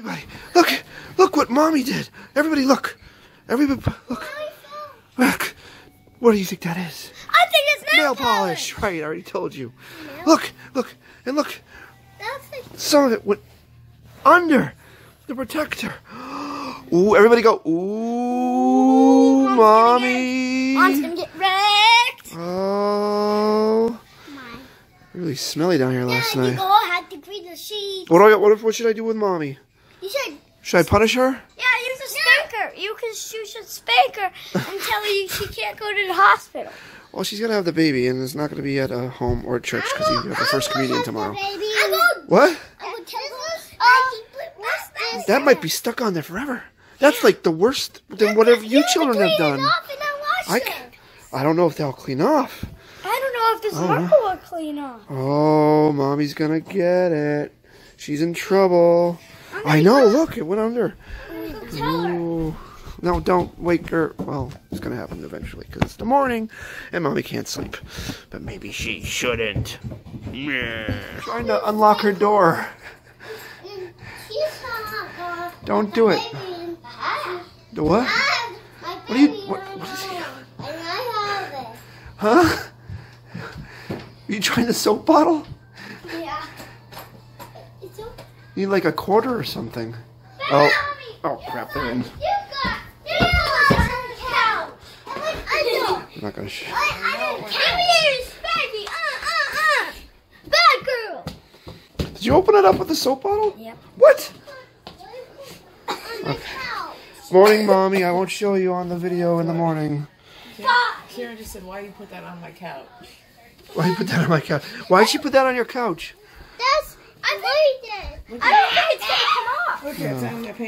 Everybody, look! Look what Mommy did! Everybody, look! Everybody, look! Look! What do you think that is? I think it's nail polish! Right, I already told you. Look! Look! And look! Some of it went under the protector. Ooh, everybody go, ooh, Mommy! Mom's gonna get wrecked! Oh. Really smelly down here last night. We all had to clean the sheets. What should I do with Mommy? You should. Should I punish her? Yeah, you should spank her. You should spank her and tell her she can't go to the hospital. Well, she's gonna have the baby, and it's not gonna be at a home or church because you have the first communion tomorrow. What? That might be stuck on there forever. That's like the worst than whatever you children have done. I don't know if they'll clean off. This marker will clean off. Oh, Mommy's gonna get it. She's in trouble. I know. Look, it went under. Ooh. No, don't wake her. Well, it's gonna happen eventually because it's the morning, and Mommy can't sleep. But maybe she shouldn't. Trying to unlock her door. Don't do it. The what? What are you? What is he? Huh? You trying the soap bottle? Yeah. You need like a quarter or something. Mommy, oh crap! They're in. I'm not gonna shit. Bad girl. Did you open it up with the soap bottle? Yep. What? Okay. Morning, Mommy. I won't show you on the video in the morning. Sarah just said, "Why you put that on my couch?" Why you put that on my couch? Why did she put that on your couch? That's I played it. I don't think it's gonna come off. Look, it's on your pants.